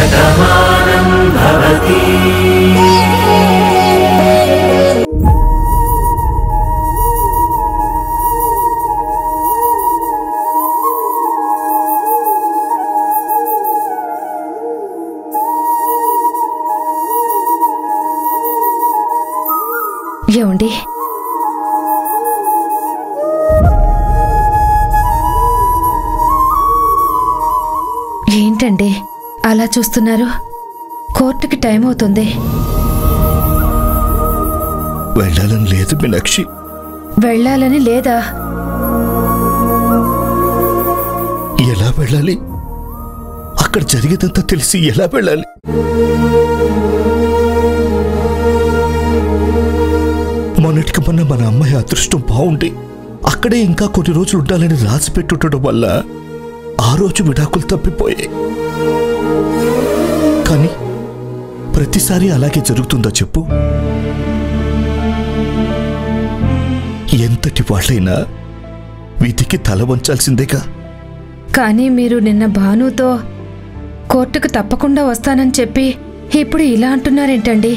शतमानं भवति। ఏమండి ఏంటండి అలా చూస్తున్నారు? కోర్టుకి టైం అవుతుంది. వెళ్ళాలని లేదు మీనాక్షి. వెళ్ళాలని లేదా? ఎలా వెళ్ళాలి? అక్కడ జరిగేదంతా తెలిసి ఎలా వెళ్ళాలి? మొన్నటికి మొన్న మన అమ్మాయి అదృష్టం బాగుండి అక్కడే ఇంకా కొన్ని రోజులు ఉండాలని రాసి పెట్టుండడం వల్ల ఆ రోజు విడాకులు తప్పిపోయాయి. కానీ ప్రతిసారి అలాగే జరుగుతుందా చెప్పు? ఎంతటి వాళ్ళైనా విధికి తల వంచాల్సిందేగా. కానీ మీరు నిన్న భానుతో కోర్టుకు తప్పకుండా వస్తానని చెప్పి ఇప్పుడు ఇలా అంటున్నారేంటండి?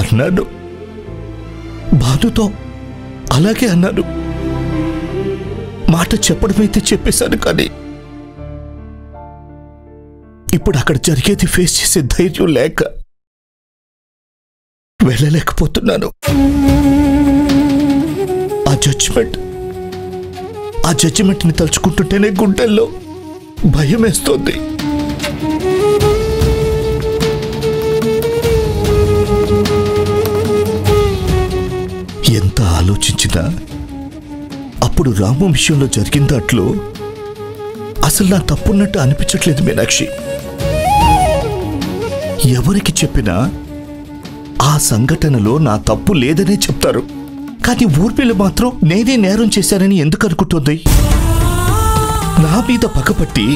అన్నాడు భానుతో అలాగే అన్నాను. మాట చెప్పడమైతే చెప్పేశాను. కానీ ఇప్పుడు అక్కడ జరిగేది ఫేస్ చేసే ధైర్యం లేక వెళ్ళలేకపోతున్నాను. ఆ జడ్జిమెంట్ని తలుచుకుంటుంటేనే గుండెల్లో భయం వేస్తోంది. ఎంత ఆలోచించినా అప్పుడు రాము విషయంలో జరిగిన దాంట్లో అసలు నా తప్పున్నట్టు అనిపించట్లేదు మీనాక్షి. ఎవరికి చెప్పినా ఆ సంఘటనలో నా తప్పు లేదనే చెప్తారు. కానీ ఊర్మిళ మాత్రం నేనే నేరం చేశానని ఎందుకు అనుకుంటుంది? నా మీద పగపట్టి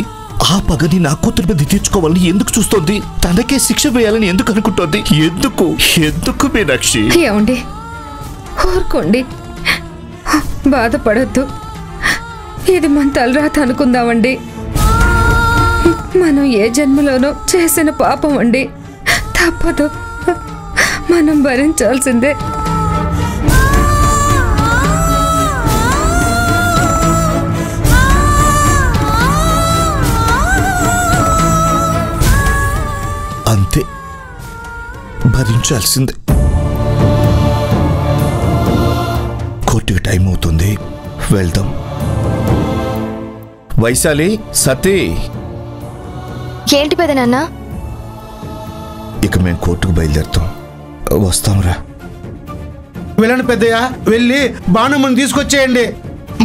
ఆ పగని నా కూతురు మీద తీర్చుకోవాలని ఎందుకు చూస్తోంది? తనకే శిక్ష వేయాలని ఎందుకు అనుకుంటోంది? ఎందుకు మీనాక్షి? ఏమండి ఊరుకోండి, బాధపడద్దు. ఇది మన తలరాత అనుకుందామండి. మనం ఏ జన్మలోనో చేసిన పాపం అండి. తప్పదు, మనం భరించాల్సిందే. అంతే, భరించాల్సిందే. కోర్టుకి టైం అవుతుంది, వెళ్దాం. వైశాలి, సతీ. ఏంటి పెదనాన్న? ఇక మేము కోర్టుకు బయలుదేరుతాం, వస్తాంరా. వెళ్ళండి పెద్దయ్యా, వెళ్ళి భానుమతిని తీసుకొచ్చేయండి.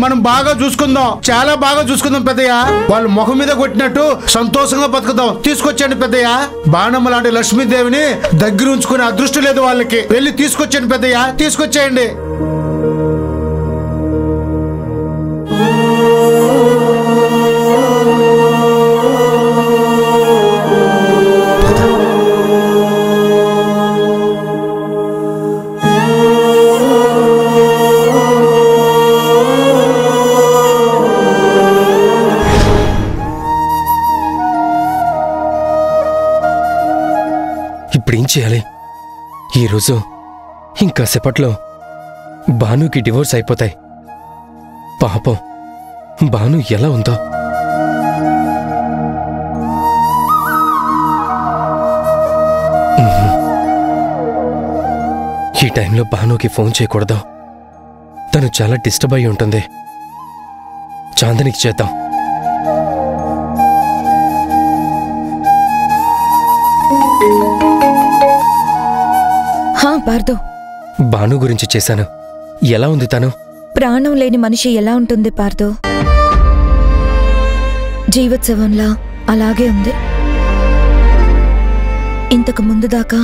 మనం బాగా చూసుకుందాం, చాలా బాగా చూసుకుందాం పెద్దయ్యా. వాళ్ళు ముఖం మీద కొట్టినట్టు సంతోషంగా బతుకుదాం. తీసుకొచ్చేయండి పెద్దయ్యా. బాణమ్మ లాంటి లక్ష్మీదేవిని దగ్గర ఉంచుకునే అదృష్టం లేదు వాళ్ళకి. వెళ్ళి తీసుకొచ్చేయండి పెద్దయ్యా, తీసుకొచ్చేయండి. ఇప్పుడేం చేయాలి? ఈరోజు ఇంకాసేపట్లో భానుకి డివోర్స్ అయిపోతాయి. పాపం భాను ఎలా ఉందో. ఈ టైంలో భానుకి ఫోన్ చేయకూడదు, తను చాలా డిస్టర్బ్ అయి ఉంటుంది. చాందనికి చేద్దాం. భాను గురించి చేశాను. ఎలా ఉంది తను? ప్రాణం లేని మనిషి ఎలా ఉంటుంది పార్దో? జీవోత్సవంలా అలాగే ఉంది. ఇంతకు ముందు దాకా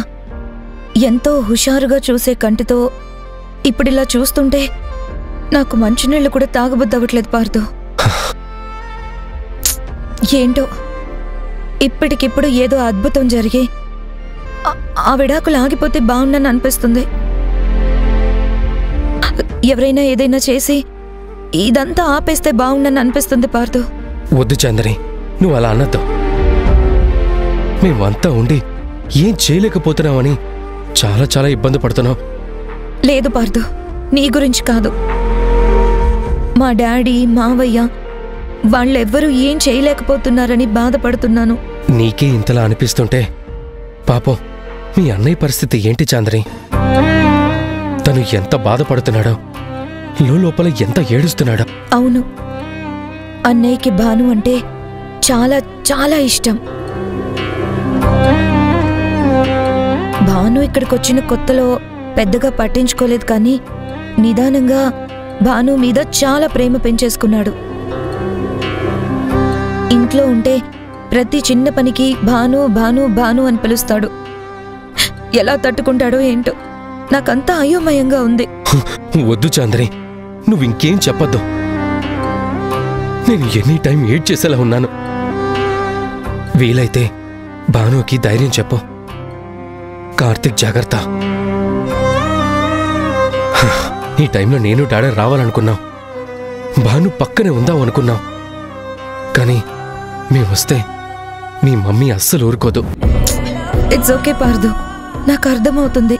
ఎంతో హుషారుగా చూసే కంటితో ఇప్పుడిలా చూస్తుంటే నాకు మంచినీళ్ళు కూడా తాగబుద్దవట్లేదు పార్దో. ఏంటో ఇప్పటికిప్పుడు ఏదో అద్భుతం జరిగి ఆ విడాకులు ఆగిపోతే బాగుండని అనిపిస్తుంది. ఎవరైనా ఏదైనా చేసి ఇదంతా ఆపేస్తే బాగుండని అనిపిస్తుంది పార్దు. వద్దు చంద్రి, నువ్వు అలా అనద్దు. మేమంతా ఉండి ఏం చేయలేకపోతున్నామని చాలా చాలా ఇబ్బంది పడుతున్నాం. లేదు పార్దు, నీ గురించి కాదు. మా డాడీ మావయ్య వాళ్ళెవ్వరూ ఏం చేయలేకపోతున్నారని బాధపడుతున్నాను. నీకే ఇంతలా అనిపిస్తుంటే పాపం మీ అన్నయ్య పరిస్థితి ఏంటి చాంద్రి? తను ఎంత బాధపడుతున్నాడో, లోపల ఎంత ఏడుస్తున్నాడో. అవును, అన్నయ్యకి భాను అంటే చాలా చాలా ఇష్టం. భాను ఇక్కడికి వచ్చిన కొత్తలో పెద్దగా పట్టించుకోలేదు, కానీ నిదానంగా భాను మీద చాలా ప్రేమ పెంచేసుకున్నాడు. ఇంట్లో ఉంటే ప్రతి చిన్న పనికి భాను భాను భాను అని పిలుస్తాడు. ఎలా తట్టుకుంటాడో ఏంటో, నాకంతా అయోమయంగా ఉంది. వద్దు చాంద్రి, నువ్వు ఇంకేం చెప్పద్దు. నేను ఎనీ టైం ఏడ్ చేసేలా ఉన్నాను. వీలైతే భానుకి ధైర్యం చెప్పు. కార్తిక్ జాగ్రత్త. ఈ టైంలో నేను డాడీ రావాలనుకున్నాం, భాను పక్కనే ఉందాం అనుకున్నాం, కానీ మేము వస్తే మీ మమ్మీ అస్సలు ఊరుకోదు. ఇట్స్ ఓకే పార్దు, నాకు అర్థమవుతుంది.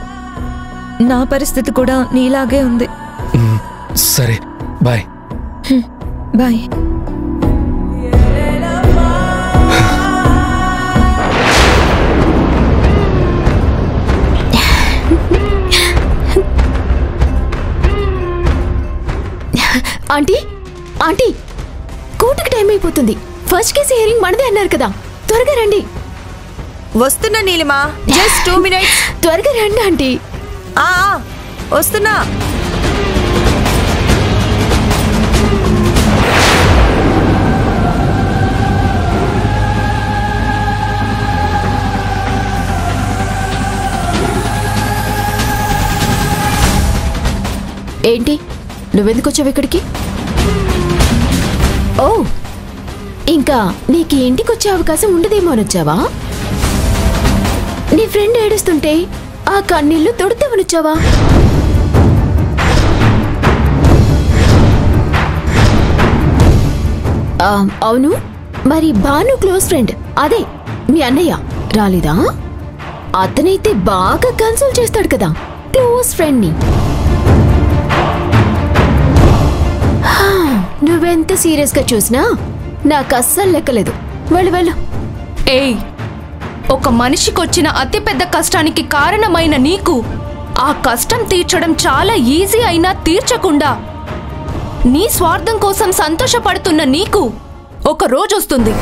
నా పరిస్థితి కూడా నీలాగే ఉంది. సరే, బాయ్ బాయ్. ఆంటీ ఆంటీ, కోర్టుకి టైం అయిపోతుంది. ఫస్ట్ కేసు హియరింగ్ మనదే అన్నారు కదా, త్వరగా రండి. వస్తున్నా నీలిమా, జస్ట్ 2 minutes. త్వరగా రండి ఆంటీ. వస్తున్నా. ఏంటి నువ్వెందుకు వచ్చావు ఇక్కడికి? ఓ, ఇంకా నీకు ఇంటికి వచ్చే అవకాశం ఉండదేమో అని వచ్చావా? నీ ఫ్రెండ్ ఏడుస్తుంటే ఆ కన్నీళ్లు తొడుతామని వచ్చావా? అవును, మరి భాను క్లోజ్ ఫ్రెండ్ అదే మీ అన్నయ్య రాలేదా? అతనైతే బాగా కన్సల్ట్ చేస్తాడు కదా క్లోజ్ ఫ్రెండ్ని. నువ్వెంత సీరియస్గా చూసినా నాకు అస్సలు లెక్కలేదు. వెళ్ళు వెళ్ళు. ఏయ్, ఒక మనిషికొచ్చిన అతిపెద్ద కష్టానికి కారణమైన నీకు ఆ కష్టం తీర్చడం చాలా ఈజీ అయినా తీర్చకుండా నీ స్వార్థం కోసం సంతోషపడుతున్న నీకు ఒక రోజొస్తుంది.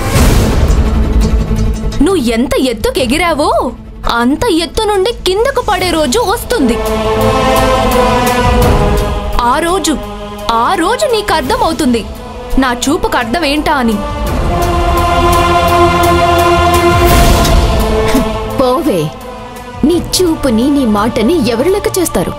నువ్వు ఎంత ఎత్తుకు ఎగిరావో అంత ఎత్తు నుండి కిందకు పడే రోజు వస్తుంది. ఆ రోజు నీకు అర్థమవుతుంది నా చూపుకు అర్థం ఏంటా అని. పోవే, నీ చూపుని నీ మాటని ఎవరు లెక్క చేస్తారు?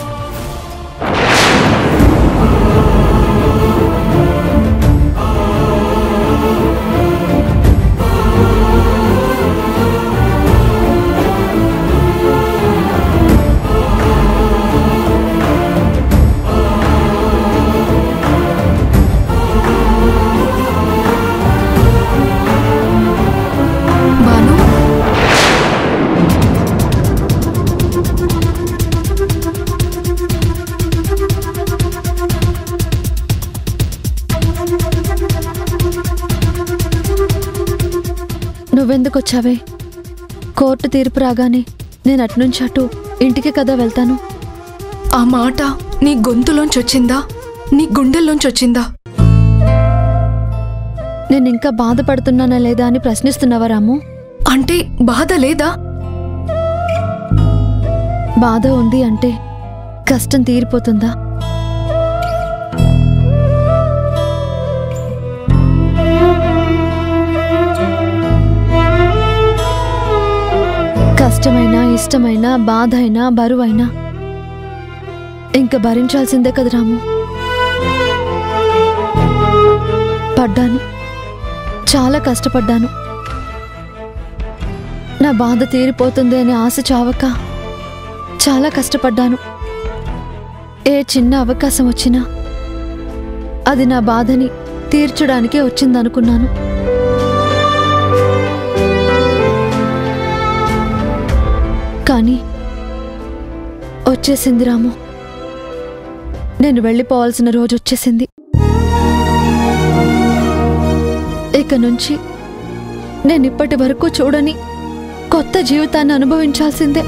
నువ్వెందుకొచ్చావే? కోర్టు తీర్పు రాగానే నేను అటునుంచి అటు ఇంటికి కదా వెళ్తాను. ఆ మాట నీ గొంతులోంచి వచ్చిందా? నీ గుండెల్లోంచి వచ్చిందా? నేను ఇంకా బాధపడుతున్నానా లేదా అని ప్రశ్నిస్తున్నావా రాము? అంటే బాధ లేదా? బాధ ఉంది అంటే కష్టం తీరిపోతుందా? కష్టమైనా ఇష్టమైనా బాధ అయినా బరువైనా ఇంకా భరించాల్సిందే కదా రాము. పడ్డాను, చాలా కష్టపడ్డాను. నా బాధ తీరిపోతుంది అనే ఆశ చావక చాలా కష్టపడ్డాను. ఏ చిన్న అవకాశం వచ్చినా అది నా బాధని తీర్చడానికే వచ్చిందనుకున్నాను. కానీ వచ్చేసింది రాము, నేను వెళ్ళిపోవాల్సిన రోజు వచ్చేసింది. ఇక నుంచి నేను ఇప్పటి వరకు చూడని కొత్త జీవితాన్ని అనుభవించాల్సిందే.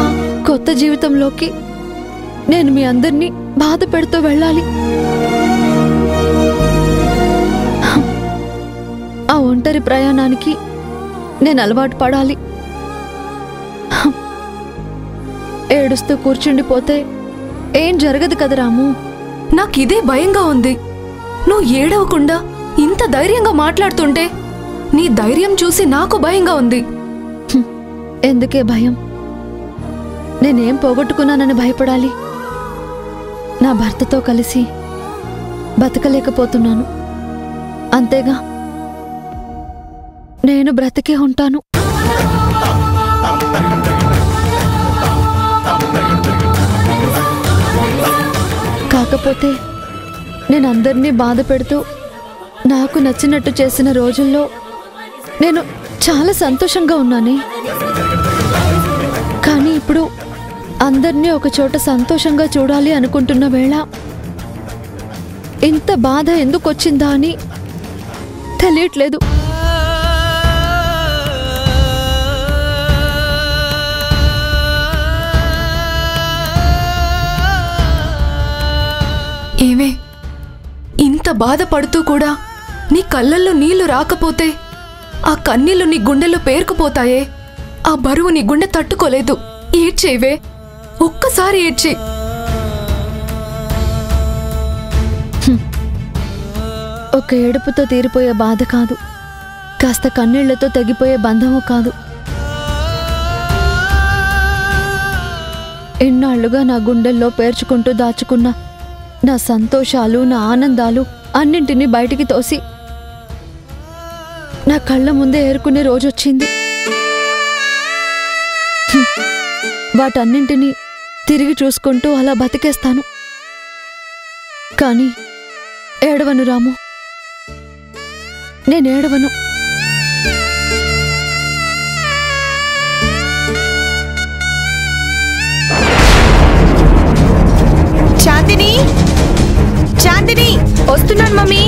ఆ కొత్త జీవితంలోకి నేను మీ అందరినీ బాధ పెడుతూ వెళ్ళాలి. ఆ ఒంటరి ప్రయాణానికి నేను అలవాటు పడాలి. ఏడుస్తూ కూర్చుండిపోతే ఏం జరగదు కదా రాము. నాకిదే భయంగా ఉంది. నువ్వు ఏడవకుండా ఇంత ధైర్యంగా మాట్లాడుతుంటే నీ ధైర్యం చూసి నాకు భయంగా ఉంది. ఎందుకే భయం? నేనేం పోగొట్టుకున్నానని భయపడాలి? నా భర్తతో కలిసి బతకలేకపోతున్నాను అంతేగా. నేను బ్రతికే ఉంటాను. కాకపోతే నేను అందరినీ బాధ పెడుతూ నాకు నచ్చినట్టు చేసిన రోజుల్లో నేను చాలా సంతోషంగా ఉన్నాను. కానీ ఇప్పుడు అందరినీ ఒకచోట సంతోషంగా చూడాలి అనుకుంటున్న వేళ ఇంత బాధ ఎందుకు వచ్చిందా అని తెలియట్లేదు. ఏమే, ఇంత బాధపడుతూ కూడా నీ కళ్ళల్లో నీళ్లు రాకపోతే ఆ కన్నీళ్లు నీ గుండెలో పేరుకుపోతాయే. ఆ బరువు నీ గుండె తట్టుకోలేదు. ఏడ్చేవే, ఒక్కసారి ఏడ్చే. ఒక ఏడుపుతో తీరిపోయే బాధ కాదు, కాస్త కన్నీళ్లతో తెగిపోయే బంధము కాదు. ఎన్నాళ్లుగా నా గుండెల్లో పేర్చుకుంటూ దాచుకున్న నా సంతోషాలు, నా ఆనందాలు అన్నింటినీ బయటికి తోసి నా కళ్ళ ముందే ఏరుకునే రోజొచ్చింది. వాటన్నింటినీ తిరిగి చూసుకుంటూ అలా బతికేస్తాను. కానీ ఏడవను రాము, నేనేడవను. చాందిని, చాందిని వస్తున్నాను మమ్మీ.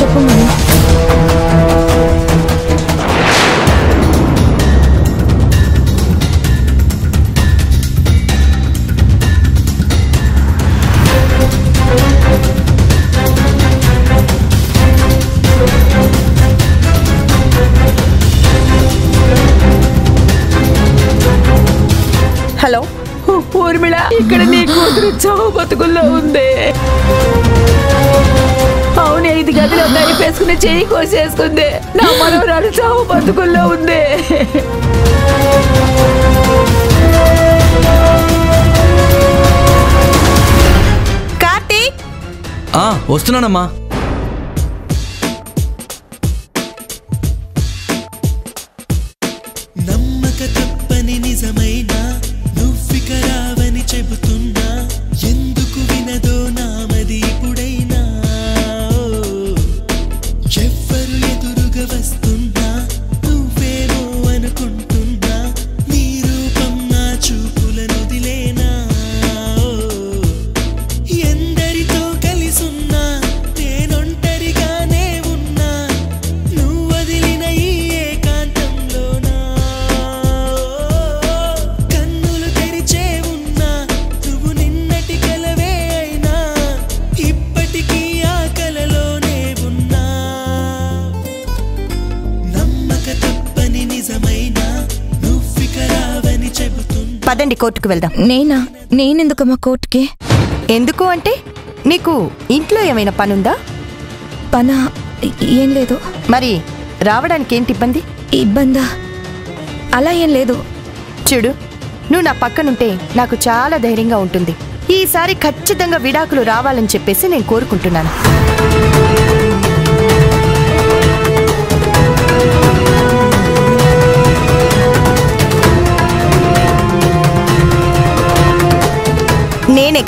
చెప్పు మమ్మీ. హలో ఊర్మిళ, ఇక్కడ నీ కూతురు చావు బతుకుల్లో ఉందే. అవునే, ఇది గదిలో నడిపేసుకుని చెయ్యి కోసేసుకుందే. నా మనవరాలు చావు బతుకుల్లో ఉందే. కార్తీక్ వస్తున్నానమ్మా. నమ్మక తప్పని నిజమైన రావని చెబుతున్నా, ఎందుకు వినదో నామది ఇప్పుడైనా. ఎవ్వరు ఎదురుగా వస్తున్నా నువ్వేమో అనుకుంటున్నా, నీ రూపం నా చూపులను దిలేనా. ఎందరితో కలిసున్నా నేనొంటరిగానే ఉన్నా, నువ్వు వదిలిన ఈ ఏకాంతంలోనా. పదండి, కోర్టుకు వెళ్దాం. నేనెందుకమ్మా కోర్టుకి? ఎందుకు అంటే నీకు ఇంట్లో ఏమైనా పనుందా? పనా? ఏం లేదు. మరి రావడానికి ఏంటి ఇబ్బంది? ఇబ్బందా? అలా ఏం లేదు. చూడు, నువ్వు నా పక్కనుంటే నాకు చాలా ధైర్యంగా ఉంటుంది. ఈసారి ఖచ్చితంగా విడాకులు రావాలని చెప్పేసి నేను కోరుకుంటున్నాను.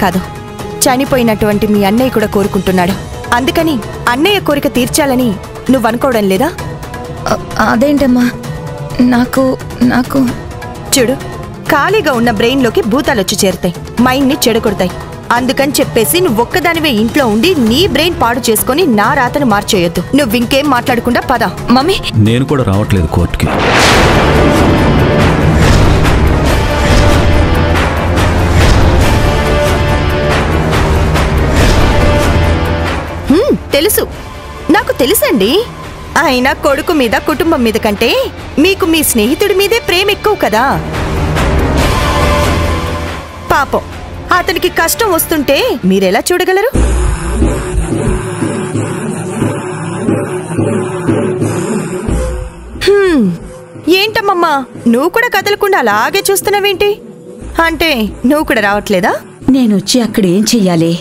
కాదు చనిపోయినటువంటి మీ అన్నయ్య కూడా కోరుకుంటున్నాడు అందుకని అన్నయ్య కోరిక తీర్చాలని నువ్వు అనుకోవడం లేదా అదేంటమ్మా నాకు నాకు చెడు ఖాళీగా ఉన్న బ్రెయిన్ లోకి భూతాలు వచ్చి చేర్తాయి మైండ్ ని చెడగొడతాయి అందుకని చెప్పేసి నువ్వు ఒక్కదానివే ఇంట్లో ఉండి నీ బ్రెయిన్ పాడు చేసుకొని నా రాతను మార్చేయొద్దు నువ్వు ఇంకేం మాట్లాడకుండా పద మమ్మీ నేను కూడా రావట్లేదు కోర్టుకి తెలుసు నాకు తెలుసండి అయినా కొడుకు మీద కుటుంబం మీద కంటే మీకు మీ స్నేహితుడి మీదే ప్రేమ ఎక్కువ కదా పాపం అతనికి కష్టం వస్తుంటే మీరెలా చూడగలరు ఏంటమ్మా నువ్వు కూడా కదలకుండా అలాగే చూస్తున్నావేంటి అంటే నువ్వు కూడా రావట్లేదా నేను వచ్చి అక్కడ ఏం చెయ్యాలి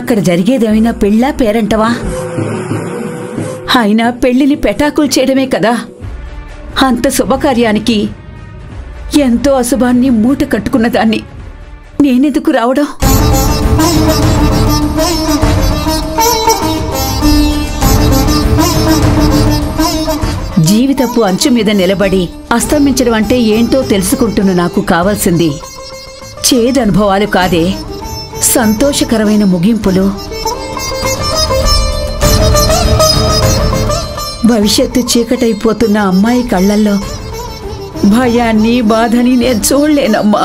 అక్కడ జరిగేదేమైనా పెళ్ళా పేరంటవా అయినా పెళ్లిని పెటాకులు చేయడమే కదా అంత శుభకార్యానికి ఎంతో అశుభాన్ని మూట కట్టుకున్నదాన్ని నేనెందుకు రావడం జీవితపు అంచు మీద నిలబడి అస్తమించడం అంటే ఏంటో తెలుసుకుంటున్న నాకు కావాల్సింది చేదు అనుభవాలు కాదే సంతోషకరమైన ముగింపులు భవిష్యత్తు చీకటైపోతున్న అమ్మాయి కళ్ళల్లో భయాన్ని బాధని నేను చూడలేనమ్మా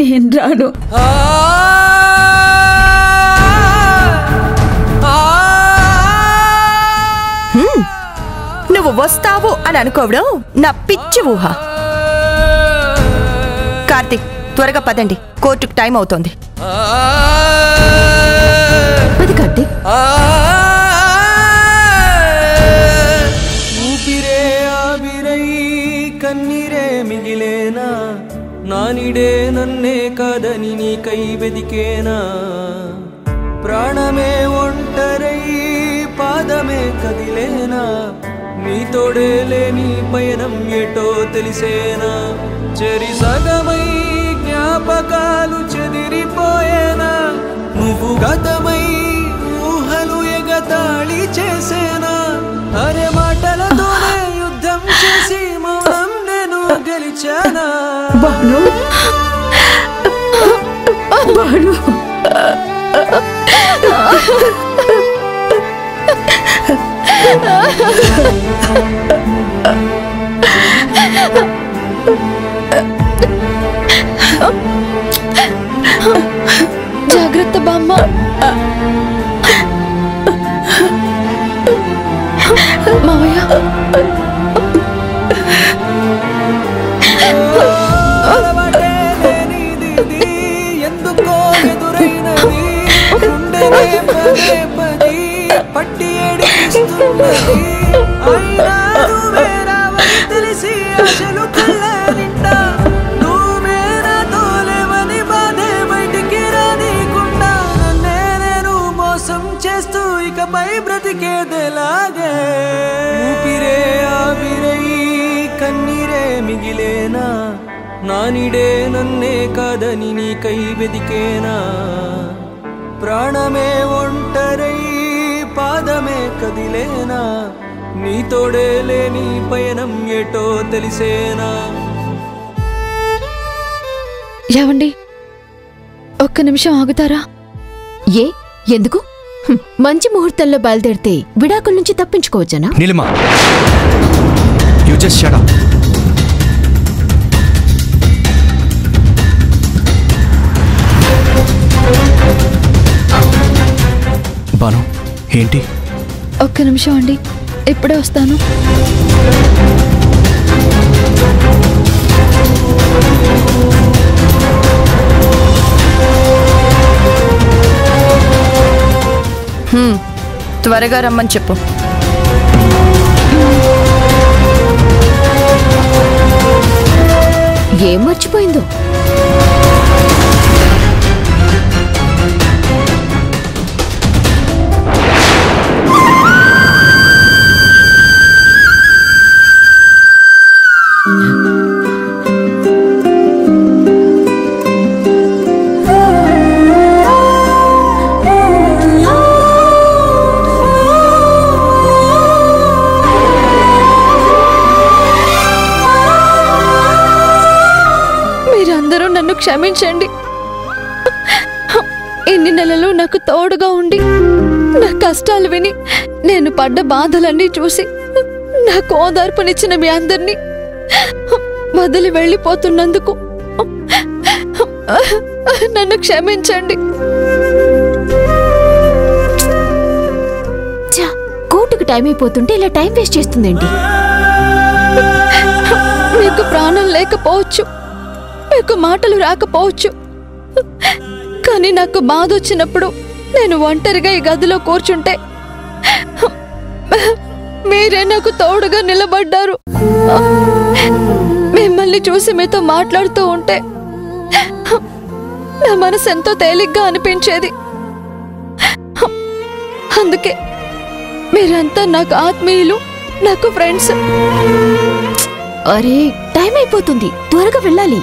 నేను రాను నువ్వు వస్తావు అని అనుకోవడం నా పిచ్చి ఊహ కార్తీక్ త్వరగా పదండి కోర్టుకు టైం అవుతోంది పది కార్తీక్ ನಾನಿಡೆ ನನ್ನೇ ಕಾದನಿ ನೀ ಕೈ ಬೆದಿಕೇನಾ ಪ್ರಾಣಮೇ ಒಂಟರೈ ಪಾದಮೇ ಕದಿಲೇನಾ ನೀ ತೋಡೇಲೇ ನೀ ಪಯನಂ ಏಟೋ ತಿಳಿಸೇನಾ ಚರಿಸಗಮೈ ಜ್ಞಾಪಕಾಲು ಚದಿರಿಪೋಯೇನಾ ನುವ್ವು ಗತಮೈ ಊಹಲು ಎಗತಾಳಿ చేసేನಾ ಅರೆ ಮಾಟಲತೋನೇ ಯುದ್ಧಂ చేసి ಮೌనం నేను గెలిచానా భాను భాను జాగ్రత్త బామ్మ మామయ్య మోసం చేస్తూ ఇకపై బ్రతికేదేలాగే ఊపిరే ఆవిరై కన్నీరే మిగిలేనా నానిడే నన్నే కాదని నీ కై వెదికేనా ప్రాణమే ఒంటరై పాదమే కదిలేనా నీ తోడేలే నీ పయనం ఏటో తెలిసేనా ఏవండి ఒక్క నిమిషం ఆగుతారా ఏ ఎందుకు మంచి ముహూర్తంలో బయలుదేరితే విడాకుల నుంచి తప్పించుకోవచ్చునా Neelima you just shut up Bhanu ఏంటి ఒక్క నిమిషం అండి ఇప్పుడే వస్తాను త్వరగా రమ్మని చెప్పు ఏం మర్చిపోయిందో క్షమించండి ఇన్ని నెలలు నాకు తోడుగా ఉండి నా కష్టాలు విని నేను పడ్డ బాధలన్నీ చూసి నా కోదార్పునిచ్చిన మీ అందర్ని వదిలి వెళ్ళిపోతున్నందుకు నన్ను క్షమించండి చా కోటికి టైం అయిపోతుంటే ఇలా టైం వేస్ట్ చేస్తుందండి మీకు ప్రాణం లేకపోవచ్చు మీకు మాటలు రాకపోవచ్చు కానీ నాకు బాధ వచ్చినప్పుడు నేను ఒంటరిగా ఈ గదిలో కూర్చుంటే మీరే నాకు తోడుగా నిలబడ్డారు మిమ్మల్ని చూసి మీతో మాట్లాడుతూ ఉంటే నా మనసు ఎంతో తేలిగ్గా అనిపించేది అందుకే మీరంతా నాకు ఆత్మీయులు నాకు ఫ్రెండ్స్ अरे टाइम అయిపోతుంది త్వరగా వెళ్ళాలి।